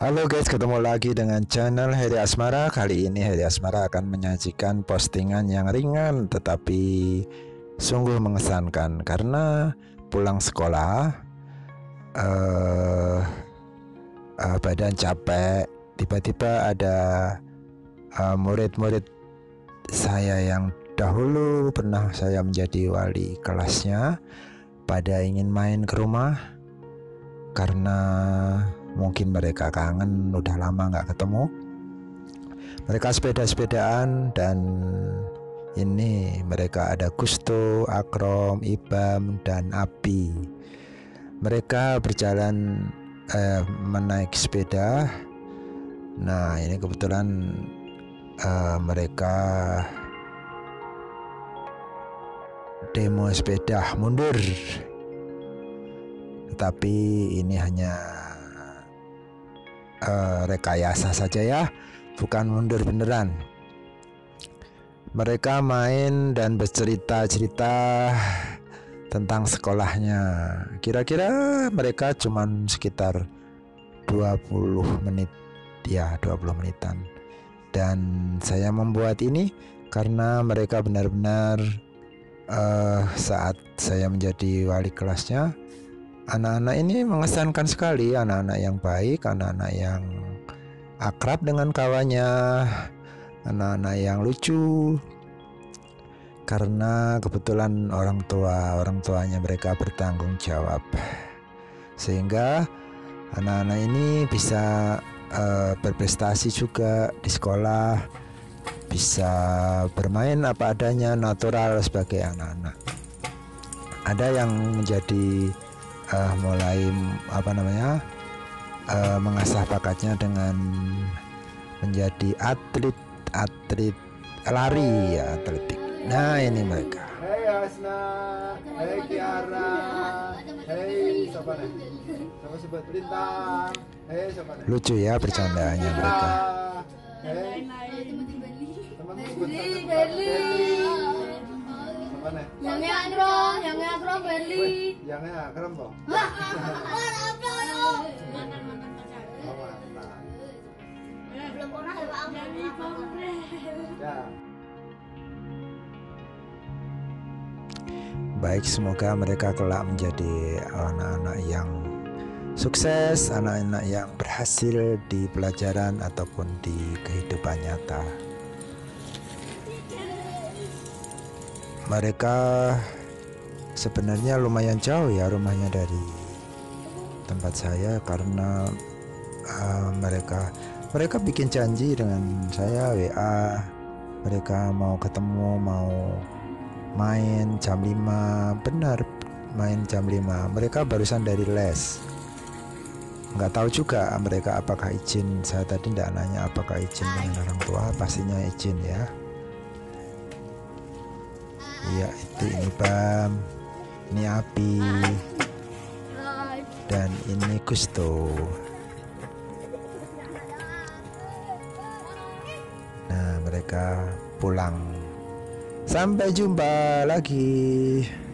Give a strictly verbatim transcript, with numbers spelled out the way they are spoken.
Halo guys, ketemu lagi dengan channel Heri Asmara. Kali ini Heri Asmara akan menyajikan postingan yang ringan tetapi sungguh mengesankan. Karena pulang sekolah uh, uh, badan capek, tiba-tiba ada murid-murid uh, saya yang dahulu pernah saya menjadi wali kelasnya pada ingin main ke rumah karena mungkin mereka kangen, udah lama nggak ketemu. Mereka sepeda-sepedaan dan ini mereka ada Gusto, Akrom, Ibam, dan Abi. Mereka berjalan eh, menaik sepeda. Nah ini kebetulan eh, mereka demo sepeda mundur. Tetapi ini hanya Uh, rekayasa saja ya, bukan mundur beneran. Mereka main dan bercerita-cerita tentang sekolahnya. Kira-kira mereka cuman sekitar dua puluh menit ya, dua puluh menitan. Dan saya membuat ini karena mereka benar-benar uh, saat saya menjadi wali kelasnya, anak-anak ini mengesankan sekali. Anak-anak yang baik, anak-anak yang akrab dengan kawannya, anak-anak yang lucu. Karena kebetulan orang tua orang tuanya mereka bertanggung jawab, sehingga anak-anak ini bisa uh, berprestasi juga di sekolah, bisa bermain apa adanya, natural sebagai anak-anak. Ada yang menjadi Uh, mulai apa namanya uh, mengasah bakatnya dengan menjadi atlet atlet lari ya, atletik. Nah ini mereka. Hei Asna, hei Kiara, hei siapa nih? Siapa sebut Lintang? Hei siapa nih? Lucu ya bercandaannya mereka. Hei teman sebut Beli. Siapa nih? Yang Akrom, yang Akrom Beli. Jangan Akrom toh. Baik, semoga mereka kelak menjadi anak-anak yang sukses, anak-anak yang berhasil di pelajaran ataupun di kehidupan nyata. Mereka sebenarnya lumayan jauh ya rumahnya dari tempat saya, karena uh, mereka mereka bikin janji dengan saya W A. Mereka mau ketemu, mau main jam lima. Benar, main jam lima. Mereka barusan dari les. Nggak tahu juga mereka apakah izin. Saya tadi nggak nanya apakah izin dengan orang tua. Pastinya izin ya. Iya, itu ini Bam, ini Abi, dan ini Gusto. Nah mereka pulang. Sampai jumpa lagi.